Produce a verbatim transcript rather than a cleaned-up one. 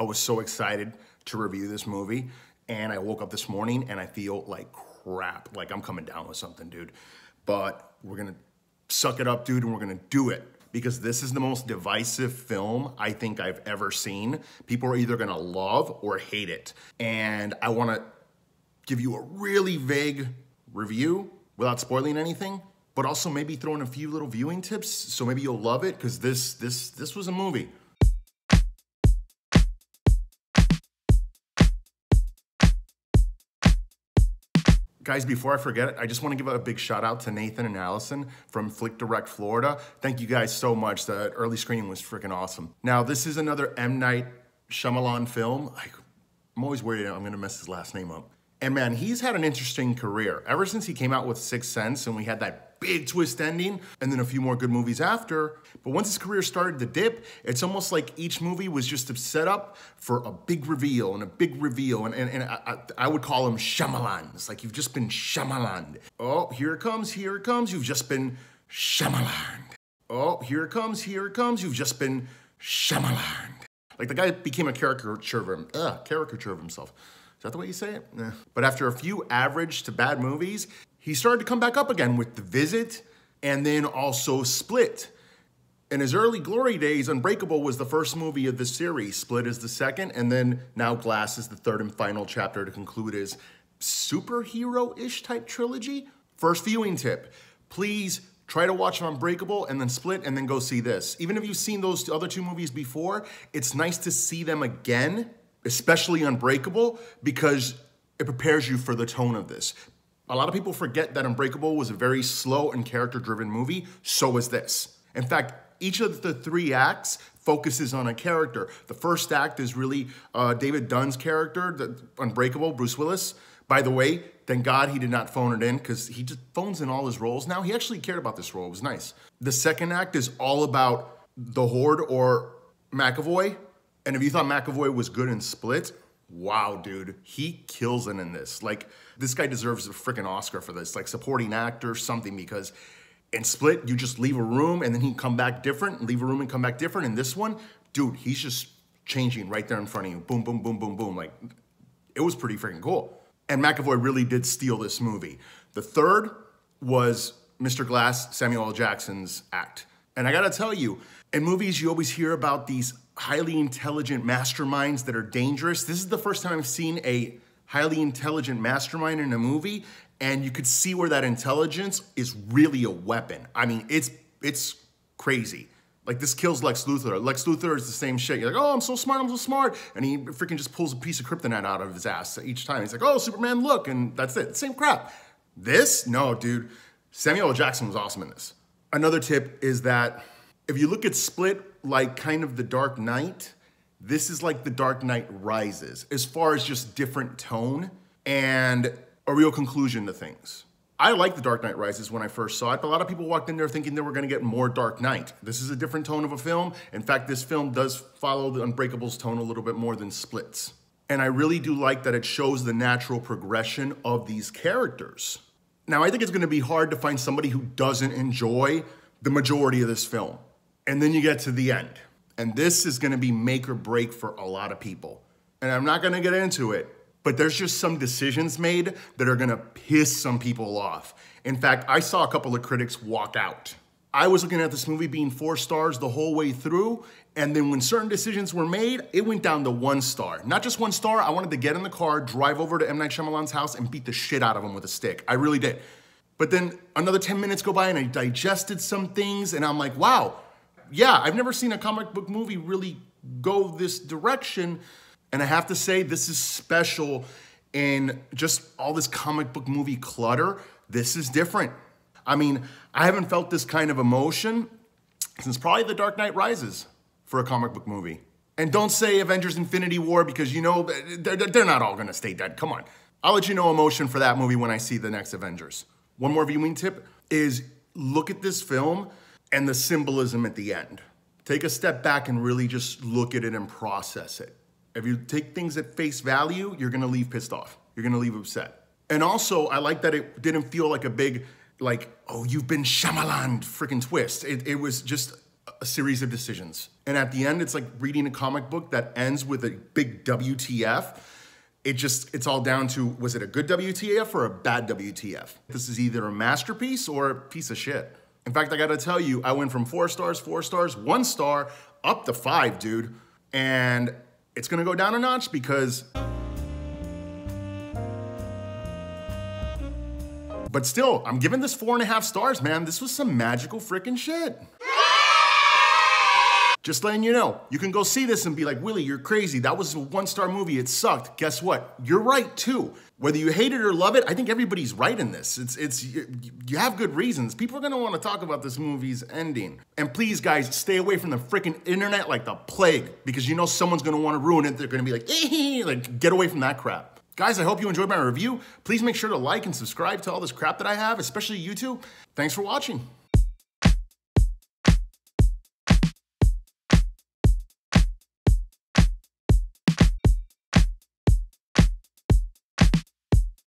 I was so excited to review this movie, and I woke up this morning and I feel like crap, like I'm coming down with something, dude. But we're gonna suck it up, dude, and we're gonna do it, because this is the most divisive film I think I've ever seen. People are either gonna love or hate it. And I wanna give you a really vague review without spoiling anything, but also maybe throw in a few little viewing tips, so maybe you'll love it, because this, this, this was a movie. Guys, before I forget it, I just want to give a big shout out to Nathan and Allison from Flick Direct Florida. Thank you guys so much. The early screening was freaking awesome. Now, this is another M. Night Shyamalan film. I, I'm always worried I'm going to mess his last name up. And man, he's had an interesting career. Ever since he came out with Sixth Sense and we had that big twist ending and then a few more good movies after. But once his career started to dip, it's almost like each movie was just a setup for a big reveal and a big reveal. And, and, and I, I would call him Shyamalan. It's like, you've just been Shyamalan. Oh, here it comes, here it comes. You've just been Shyamalan. Oh, here it comes, here it comes. You've just been Shyamalan. Like, the guy became a caricature of, him, ugh, caricature of himself. Is that the way you say it? Nah. But after a few average to bad movies, he started to come back up again with The Visit and then also Split. In his early glory days, Unbreakable was the first movie of the series. Split is the second, and then now Glass is the third and final chapter to conclude his superhero-ish type trilogy. First viewing tip, please try to watch Unbreakable and then Split and then go see this. Even if you've seen those other two movies before, it's nice to see them again, especially Unbreakable, because it prepares you for the tone of this. A lot of people forget that Unbreakable was a very slow and character-driven movie, so is this. In fact, each of the three acts focuses on a character. The first act is really uh, David Dunn's character, the Unbreakable, Bruce Willis. By the way, thank God he did not phone it in, because he just phones in all his roles now. He actually cared about this role, it was nice. The second act is all about the Horde or McAvoy. And if you thought McAvoy was good in Split, wow, dude, he kills it in this. Like, this guy deserves a freaking Oscar for this, like supporting actor or something, because in Split, you just leave a room and then he come back different, leave a room and come back different. In this one, dude, he's just changing right there in front of you. Boom, boom, boom, boom, boom. Like, it was pretty freaking cool. And McAvoy really did steal this movie. The third was Mister Glass, Samuel L. Jackson's act. And I gotta tell you, in movies, you always hear about these highly intelligent masterminds that are dangerous. This is the first time I've seen a highly intelligent mastermind in a movie, and you could see where that intelligence is really a weapon. I mean, it's it's crazy. Like, this kills Lex Luthor. Lex Luthor is the same shit. You're like, oh, I'm so smart, I'm so smart. And he freaking just pulls a piece of kryptonite out of his ass each time. He's like, oh, Superman, look, and that's it. Same crap. This? No, dude. Samuel L. Jackson was awesome in this. Another tip is that if you look at Split like kind of The Dark Knight, this is like The Dark Knight Rises, as far as just different tone and a real conclusion to things. I liked The Dark Knight Rises when I first saw it, but a lot of people walked in there thinking they were gonna get more Dark Knight. This is a different tone of a film. In fact, this film does follow the Unbreakable's tone a little bit more than Split's. And I really do like that it shows the natural progression of these characters. Now, I think it's gonna be hard to find somebody who doesn't enjoy the majority of this film. And then you get to the end. And this is gonna be make or break for a lot of people. And I'm not gonna get into it, but there's just some decisions made that are gonna piss some people off. In fact, I saw a couple of critics walk out. I was looking at this movie being four stars the whole way through, and then when certain decisions were made, it went down to one star. Not just one star, I wanted to get in the car, drive over to M. Night Shyamalan's house, and beat the shit out of him with a stick. I really did. But then another ten minutes go by, and I digested some things, and I'm like, wow. Yeah, I've never seen a comic book movie really go this direction. And I have to say, this is special in just all this comic book movie clutter. This is different. I mean, I haven't felt this kind of emotion since probably The Dark Knight Rises for a comic book movie. And don't say Avengers Infinity War, because you know, they're not all gonna stay dead, come on. I'll let you know emotion for that movie when I see the next Avengers. One more viewing tip is look at this film and the symbolism at the end. Take a step back and really just look at it and process it. If you take things at face value, you're gonna leave pissed off. You're gonna leave upset. And also, I like that it didn't feel like a big, like, oh, you've been Shyamalan freaking twist. It, it was just a series of decisions. And at the end, it's like reading a comic book that ends with a big W T F. It just, it's all down to, was it a good W T F or a bad W T F? This is either a masterpiece or a piece of shit. In fact, I gotta tell you, I went from four stars, four stars, one star, up to five, dude. And it's gonna go down a notch because... But still, I'm giving this four and a half stars, man. This was some magical frickin' shit. Just letting you know, you can go see this and be like, Willie, you're crazy. That was a one-star movie, it sucked. Guess what? You're right too. Whether you hate it or love it, I think everybody's right in this. It's, it's, you have good reasons. People are gonna wanna talk about this movie's ending. And please guys, stay away from the frickin' internet like the plague, because you know someone's gonna wanna ruin it. They're gonna be like, eh, like, get away from that crap. Guys, I hope you enjoyed my review. Please make sure to like and subscribe to all this crap that I have, especially YouTube. Thanks for watching.